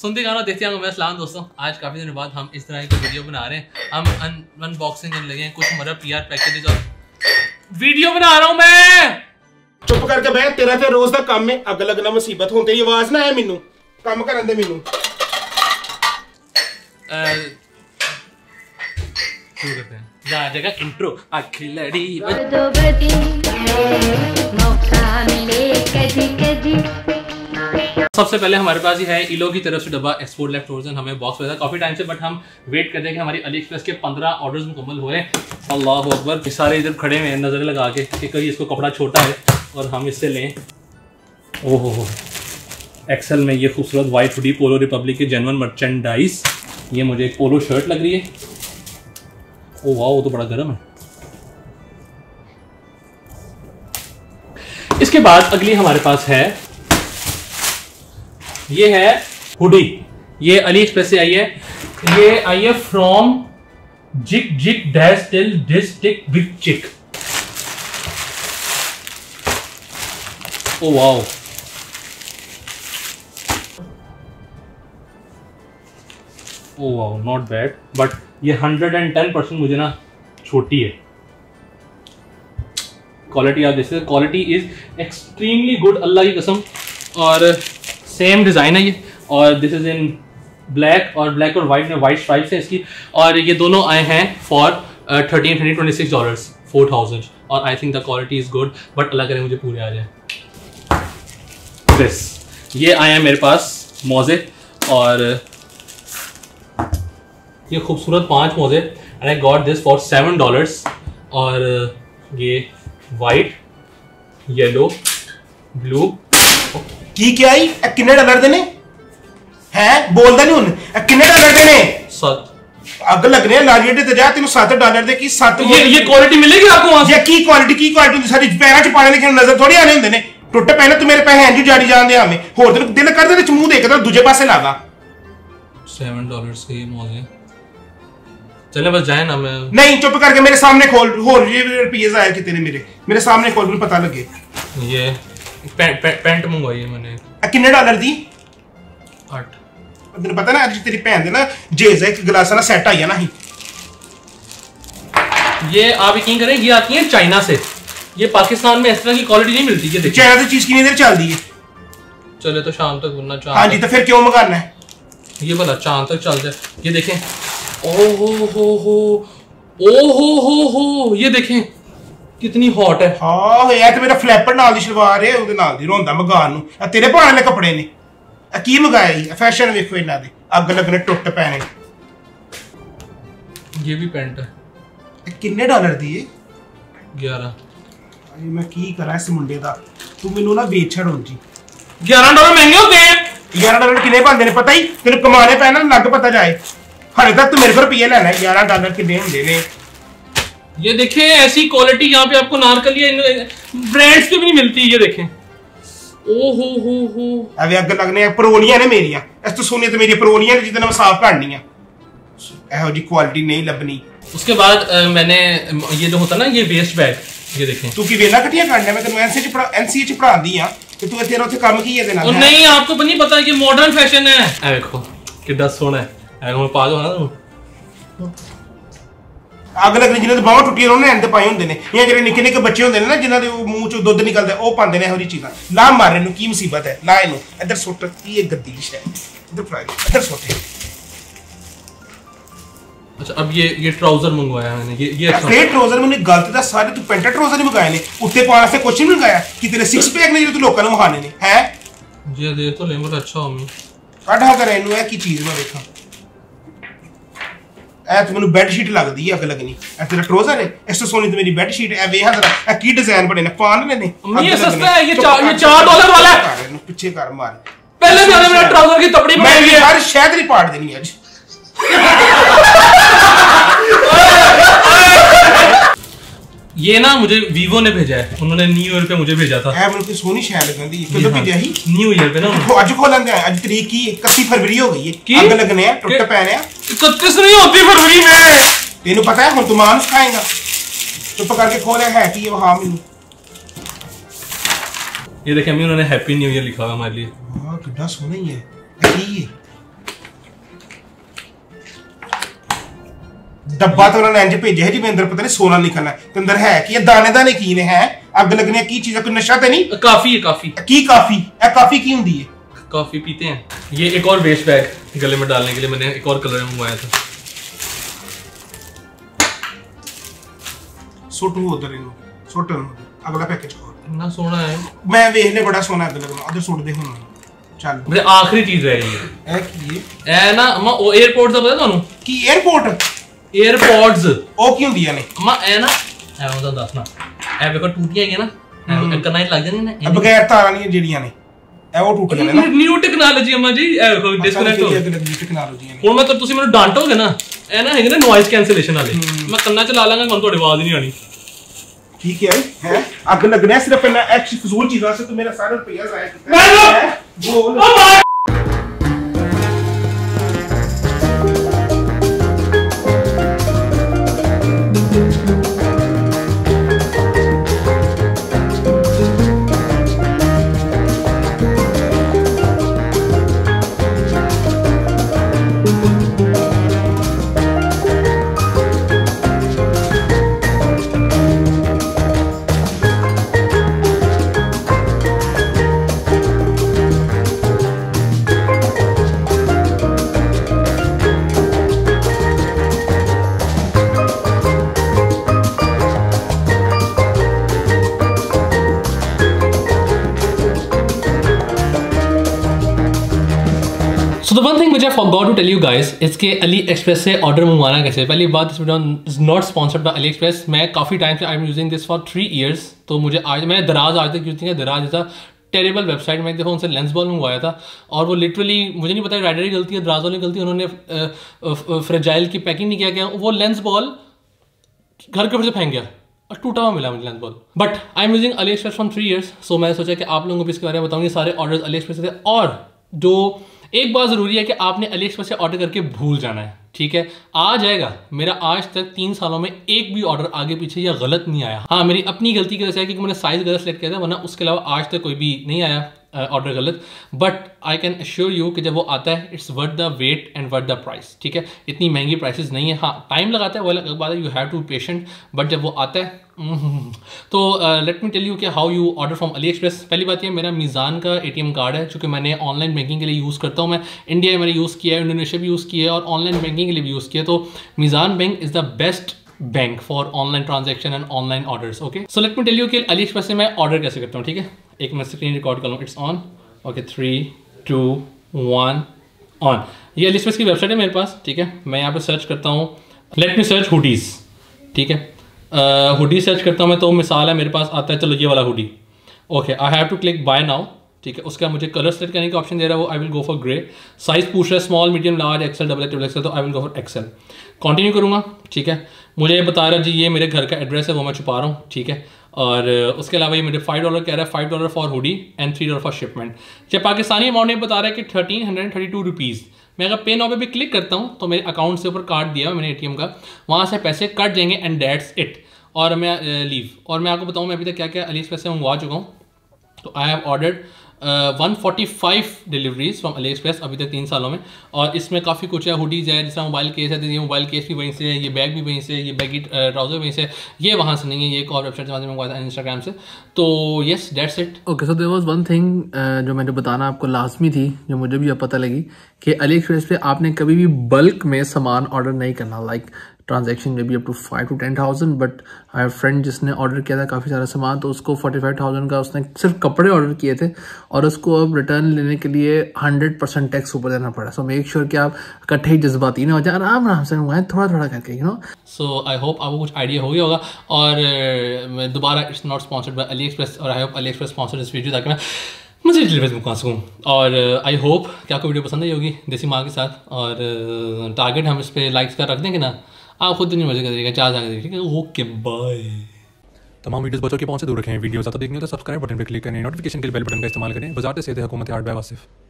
सुनते गाना देखते हैं मैं सलाम दोस्तों। आज काफ़ी दिनों बाद हम इस तरह की वीडियो बना रहे हैं। हम अनबॉक्सिंग करने लगे हैं कुछ हमारा PR पैकेजेज और वीडियो बना रहा हूँ मैं। चुप करके बैठ, तेरा ते रोज का काम है अग लगना मुसीबत होते ही आवाज़ ना है मैनू काम करन दे मैनू। शुरू करते हैं जा जगह इंट्रो आखिरी लड़ी। सबसे पहले हमारे पास ये है इलो की तरफ से डब्बा एक्सपोर्ट लेफ्ट ओवर्स। हमें बॉक्स मिला काफ़ी टाइम से, बट हम वेट कर रहे हैं कि हमारी अली एक्सप्रेस के 15 ऑर्डर्स मुकम्मल हुए। अल्लाह अकबर, सारे इधर खड़े हुए हैं नज़र लगा के कि कहीं इसको कपड़ा छोटा है और हम इससे लें। ओहो हो, एक्सेल में ये खूबसूरत वाइट हुडी पोलो रिपब्लिक के जेन्युइन मर्चेंडाइज। ये मुझे एक पोलो शर्ट लग रही है। ओ वाह, वो तो बड़ा गर्म है। इसके बाद अगली हमारे पास है ये है हुडी। ये अली एक्सप्रेस से आई है। ये आई है फ्रॉम जिक जिक dash till district big chick. Oh wow, oh wow, not bad, but ये 110% मुझे ना छोटी है। क्वालिटी आप देखते, क्वालिटी इज एक्सट्रीमली गुड, अल्लाह की कसम। और सेम डिज़ाइन है ये, और दिस इज़ इन ब्लैक, और ब्लैक और वाइट में वाइट स्ट्राइप्स है इसकी। और ये दोनों आए हैं फॉर $1,326 $4,000, और I think the quality is good, but Allah करे मुझे पूरे आ जाए। दिस ये आए हैं मेरे पास मोज़े, और ये खूबसूरत 5 मोज़े and I got this for $7। और ये वाइट, येलो, ब्लू की क्या आई किन्ने डॉलर देने है बोलदा नहीं हुन किन्ने डॉलर देने 7 अग लगने लारियट ते जा तेनु $7 दे की 7 ये क्वालिटी मिलेगी आपको वहां से। ये की क्वालिटी होती सारी पैरा च पाने लिखे नजर थोड़ी आने हुंदे ने टुट पहले तू मेरे पैसे एंजू जाड़ी जान दे हमें होर तेनु दिल कर दे मुंह देखदा दूजे पासे लागा। $7 के मौजे चले बस जाए ना। मैं नहीं, चुप करके मेरे सामने खोल होर ये रुपए जाए कितने मेरे सामने खोल मुझे पता लगे। ये पैंट मंगवाई है मैंने किन्ने डॉलर दी 8 तेरे पता ना अज तेरी भैन दे ना जेज एक गिलास ना सेट आई है ना ही। ये आप यकीन करें ये आती है चाइना से, ये पाकिस्तान में इस तरह की क्वालिटी नहीं मिलती। ये देखिए चाइना से चीज कितनी देर चलती है, चले तो शाम तक बनना चाहिए। हां जी, तो फिर क्यों मंगाना है, ये भला चांद तक चल जाए। ये देखें, ओ हो, ये देखें कितनी हॉट है। हाँ यार, तो मेरा फ्लैपर नाल दी शलवार है उदे नाल दी रोंदा मगान नु आ तेरे भाण ने कपड़े ने आ की मगाया ही फैशन वेखो इना दे अग लगने टुट पैने। ये भी पैंट है किन्ने डॉलर दी है 11। मैं की करा इस मुंडे दा तू मेनू ना बेच छड़ जी। $11 महंगे होते हैं। $11 किन्ने बनदे ने पता ही तेरे कमाने पैना लग पता जाए हरे तक तू मेरे को रुपये लेना। $11 किन्ने हुंदे ने। ये देखें ऐसी क्वालिटी यहाँ पे आपको नारकलिया ब्रांड्स पे भी नहीं मिलती। ये देखें, ओ हो अबे अग लगने परोनियां ने मेरिया तो सोने तो मेरी परोनियां जितने मैं साफ करनी है एहो जी क्वालिटी नहीं लभनी। उसके बाद मैंने ये जो होता ना ये वेस्ट बैग, ये देखें तू की वेला कटिया करना मैं तेरे NCH पढ़ा दी हां ते तू तेरा उथे काम की है देना और नहीं आपको नहीं पता कि मॉडर्न फैशन है। ए देखो कितना सोना है ए पा दो ना अग लगने जिन्हें बहव टुटिया उन्होंने एंड पाए होंगे ने या जो निके निके बच्चे होंगे ना जिन्होंने मूँह चो दुध निकलता है वह पाते हैं यहोजी चीज़ा ला मारे की मुसीबत है ला इनू इधर सुट ये गद्दीश है इधर फराई इधर सुटे। अच्छा अब ये ट्राउजर मंगवाया मैंने ये ट्राउजर मैंने गलत था सारे तू पेंटा ट्राउजर ही मंगाए ने उत्ते पाने से कुछ नहीं मंगाया कि तेरे 6 पैक ने जो तू लोगों मंगाने ने है जी दे तो ले मेरा अच्छा होमी कढ़ा कर इनू है की चीज़ मैं देखा ए तो मैं बैडशीट लगती है अग लगनी तेरा ट्रोजर है इस तो सोनी तो मेरी बैडशीट है वेहा जरा की डिजाइन बने ने पान ने ये सस्ता है ये $4 वाला है पीछे कर मार पहले मैंने मेरा ट्राउजर की तपड़ी बनाई है यार शायद ही पाट देनी आज। ये ना मुझे Vivo ने भेजा है, उन्होंने न्यू ईयर पे मुझे भेजा था ऐ मुझे सोनी शायद लगंदी कदों भेजा ही न्यू ईयर पे ना आज खोलन दे आज तारीख की 31 फरवरी हो गई है अग लगने टुट पैने हैं 31 नहीं होती फरवरी में तेनु पता है हम तुमान खाएगा तो पकड़ के खोले है कि ये वहां मिलू। ये देखिए अम्मी उन्होंने हैप्पी न्यू ईयर लिखा हुआ हमारे लिए। हां कितना सोना ही है ये डब्बा तो उन्होंने एंज भेजा है जिसमें अंदर पता नहीं सोना निकलना है, तो अंदर है कि दाने दाने की ने है अग लगने की चीज है, कोई नशा तो नहीं। काफी काफी की काफी है, काफी की होती है, काफी पीते हैं। ये एक और वेस्ट बैग गले में डालने के लिए मैंने एक और कलर मंगवाया था। सुट उधर इनको सुट अगला पैकेज खोल ना, सोना है मैं देखने बड़ा सोना है लगना उधर सुट दे हुन चल मेरे आखिरी चीज है ये है की है ना अम्मा ओ एयरपोर्ट दा पता थानू की एयरपोर्ट एयरपोर्ट्स ओ क्यों दिया ने अम्मा है ना है उदा दसना ए देखो टूटियां है ना करना ही लग जाने ना बगैर तारा नहीं जेड़ियां ने ए वो टूट गए ना न्यू टेक्नोलॉजी अम्मा जी ए देखो डिस्कनेक्ट हो न्यू टेक्नोलॉजी ने हुन मतलब तुसी मेनू डांटोगे ना है ना है ना नॉइस कैंसिलेशन वाले मैं कन्ना च ला लांगा कोई आवाज नहीं आनी ठीक है आग लगने सिर्फ ना एक्चुअली फजूल चीजों से तो मेरा सारा रुपया जाया कितना है बोल। So the one thing which I forgot to tell you guys इसके AliExpress से ऑर्डर मंगवाना कैसे। पहली बात इस video is not sponsored by AliExpress। मैं काफ़ी टाइम से I am using this for 3 years. तो मुझे आज मैंने दाराज आज तक यूज किया। Daraz is a terrible website. मैंने देखो उनसे लेंस बॉल मंगवाया था और वो लिटरली मुझे नहीं पता राइडर की गलती है दाराज वाली गलती, उन्होंने फ्रेजाइल की पैकिंग नहीं किया गया। वो लेंस बॉल घर के ऊपर से फेंक गया और टूटा हुआ मिला मुझे lens ball. But I am using AliExpress from 3 years. So मैंने सोचा कि आप लोगों को इसके बारे में बताऊँगी। सारे ऑर्डर्स AliExpress से थे। और जो एक बात जरूरी है कि आपने AliExpress से ऑर्डर करके भूल जाना है, ठीक है। आ जाएगा। मेरा आज तक 3 सालों में एक भी ऑर्डर आगे पीछे या गलत नहीं आया। हाँ, मेरी अपनी गलती की वजह से है क्योंकि मैंने साइज गलत सेलेक्ट किया था, वरना उसके अलावा आज तक कोई भी नहीं आया ऑर्डर गलत। But I can assure you कि जब वो आता है it's worth the wait and worth the price, ठीक है। इतनी महंगी प्राइसेस नहीं है। हाँ, टाइम लगाता है वो अलग बात है, you have to be patient. But जब वो आता है तो लेट मी टेल यू कि how you order from AliExpress। पहली बात ये मेरा मीज़ान का ATM कार्ड है चूँकि मैंने ऑनलाइन बैंकिंग के लिए यूज़ करता हूँ। मैं इंडिया में मैंने यूज़ किया है, इंडोनेशिया भी यूज़ किया है और ऑनलाइन बैंकिंग के लिए भी यूज़ किया। तो Meezan bank is the best bank for online transaction and online orders. Okay, so let me tell you कि AliExpress से मैं ऑर्डर कैसे करता हूँ, ठीक है। एक मैं स्क्रीन रिकॉर्ड कर लूँ, इट्स ऑन। Okay, 3 2 1 on. ये AliExpress की वेबसाइट है मेरे पास, ठीक है। मैं यहाँ पर सर्च करता हूँ, लेट मी सर्च हुडीज़, ठीक है। हुडी सर्च करता हूँ मैं। तो मिसाल है मेरे पास आता है, चलो ये वाला hoodie. Okay, I have to click buy now, ठीक है। उसका मुझे कलर सेलेक्ट करने का ऑप्शन दे रहा है, वो I will go for grey. Size पूछ रहा है small medium large XL double XL तो I will go for XL. Continue करूँगा, ठीक है। मुझे बता रहा है जी ये मेरे घर का एड्रेस है, वो मैं छुपा रहा हूँ, ठीक है। और उसके अलावा ये मुझे $5 कह रहा है, $5 for hoodie and $3 for shipment. जब पाकिस्तानी अमाउंट में बता रहा है कि 1332 रुपीज़। मैं अगर पे नाउ पे भी क्लिक करता हूँ तो मेरे अकाउंट से ऊपर कार्ड दिया हुआ मैंने ATM का, वहाँ से पैसे कट जाएंगे एंड दैट्स इट। और मैं लीव। और मैं आपको बताऊँ मैं अभी तक क्या क्या AliExpress से मंगवा चुका हूँ। तो I have ordered 145 deliveries from AliExpress अभी तक 3 सालों में। और इसमें काफ़ी कुछ है, हुडीज़ है, जिसका मोबाइल केस है, ये मोबाइल केस भी वहीं से है, ये बैग भी वहीं से है, ये बैगी ट्राउजर वहीं से है, ये वहाँ से नहीं है, ये एक और वेबसाइट वहाँ से मंगवाया था इंस्टाग्राम से। तो yes that's it. Okay, so there was one thing जो मैंने बताना आपको लाजमी थी, जो मुझे भी अब पता लगी कि AliExpress पे आपने कभी भी बल्क में सामान ऑर्डर नहीं करना। लाइक ट्रांजेक्शन में भी up to 5 to 10,000। But I friend जिसने ऑर्डर किया था काफ़ी सारा सामान, तो उसको 45,000 का उसने सिर्फ कपड़े ऑर्डर किए थे और उसको अब रिटर्न लेने के लिए 100% टैक्स ऊपर देना पड़ा। सो मेक श्योर कि आप इकट्ठे ही जज्बाती ना हो जाए, आराम आराम से मंगवाएं, थोड़ा थोड़ा करके, you know. So I hope आपको कुछ आइडिया हो गया होगा। और दोबारा it's not sponsored by AliExpress और आई होप AliExpress स्पॉन्सर्ड इस वीडियो ताकि मैं मुझे डिलीवरी मंगवा सकूँ। और आई होप कि आपको वीडियो पसंद आई होगी देसी माँ के साथ। और टारगेट हम इस पर लाइक्स का रख देंगे ना, आप खुद नहीं मजे कर देगा 4 आगे, ठीक है। Okay bye. तमाम वीडियोस बच्चों के पहुंच से दूर रखें। वीडियो ज़्यादा देखने हो तो सब्सक्राइब बटन पर क्लिक करें, नोटिफिकेशन के बेल बटन का इस्तेमाल करें। वज़ारत सेहत हुकूमत आर्ट बाय वासिफ।